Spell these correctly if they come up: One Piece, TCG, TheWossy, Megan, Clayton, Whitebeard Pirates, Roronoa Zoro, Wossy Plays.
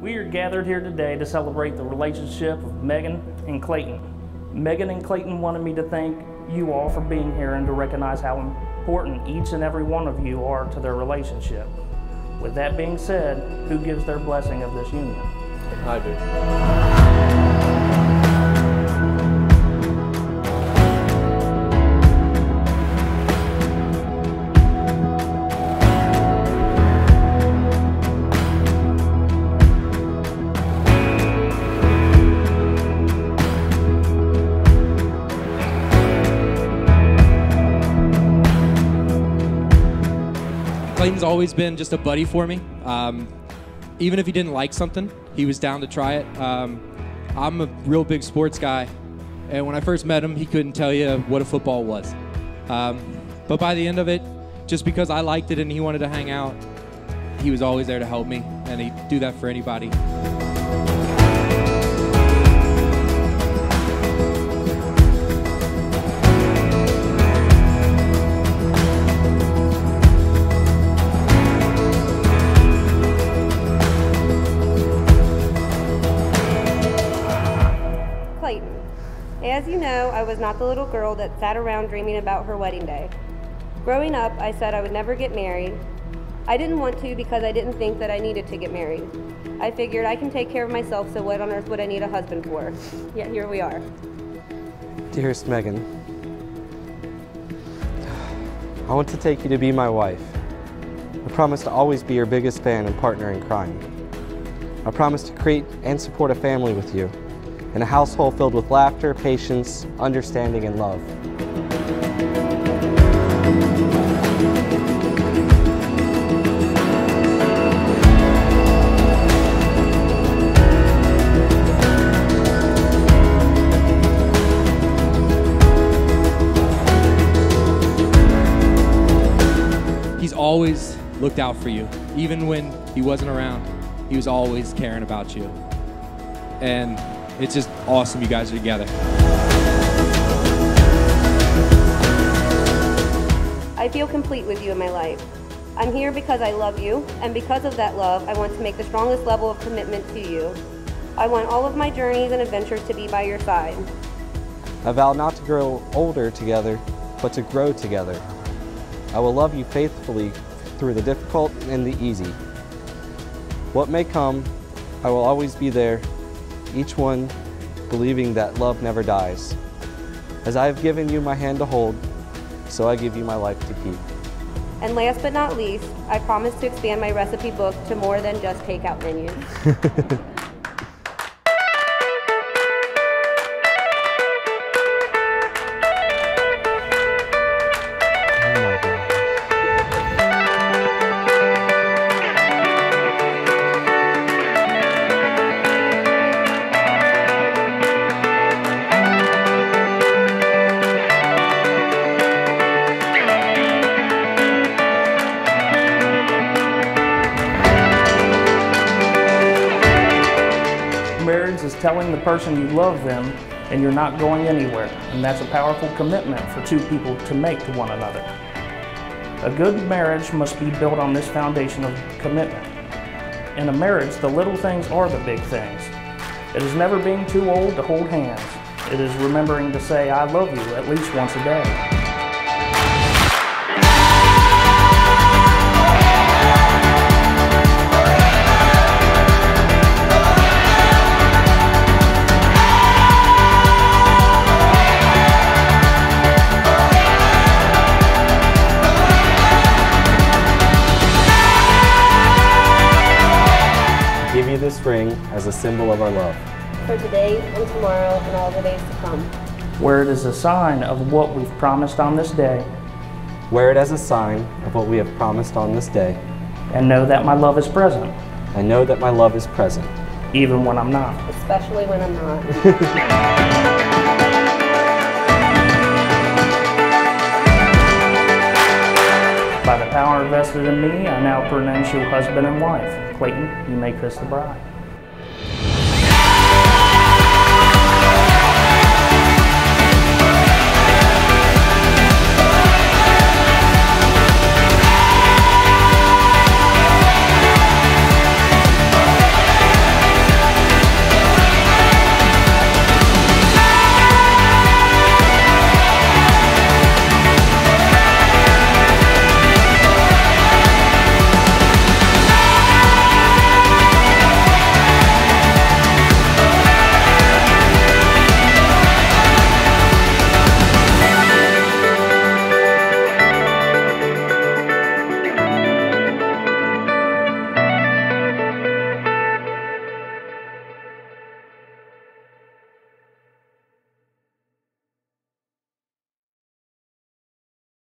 We are gathered here today to celebrate the relationship of Megan and Clayton. Megan and Clayton wanted me to thank you all for being here and to recognize how important each and every one of you are to their relationship. With that being said, who gives their blessing of this union? I do. Clayton's always been just a buddy for me. Even if he didn't like something, he was down to try it. I'm a real big sports guy, and when I first met him, he couldn't tell you what a football was. But by the end of it, just because I liked it and he wanted to hang out, he was always there to help me, and he'd do that for anybody. As you know, I was not the little girl that sat around dreaming about her wedding day. Growing up, I said I would never get married. I didn't want to because I didn't think that I needed to get married. I figured I can take care of myself, so what on earth would I need a husband for? Yet here we are. Dearest Megan, I want to take you to be my wife. I promise to always be your biggest fan and partner in crime. I promise to create and support a family with you, and a household filled with laughter, patience, understanding, and love. He's always looked out for you. Even when he wasn't around, he was always caring about you. And it's just awesome you guys are together. I feel complete with you in my life. I'm here because I love you, and because of that love, I want to make the strongest level of commitment to you. I want all of my journeys and adventures to be by your side. I vow not to grow older together, but to grow together. I will love you faithfully through the difficult and the easy. What may come, I will always be there, each one believing that love never dies. As I have given you my hand to hold, so I give you my life to keep. And last but not least, I promise to expand my recipe book to more than just takeout menus. Marriage is telling the person you love them and you're not going anywhere, and that's a powerful commitment for two people to make to one another. A good marriage must be built on this foundation of commitment. In a marriage, the little things are the big things. It is never being too old to hold hands. It is remembering to say I love you at least once a day. Give you this ring as a symbol of our love. For today and tomorrow and all the days to come. Wear it as a sign of what we've promised on this day. Wear it as a sign of what we have promised on this day. And know that my love is present. I know that my love is present. Even when I'm not. Especially when I'm not. By the power vested in me, I now pronounce you husband and wife. Clayton, you make this the bride.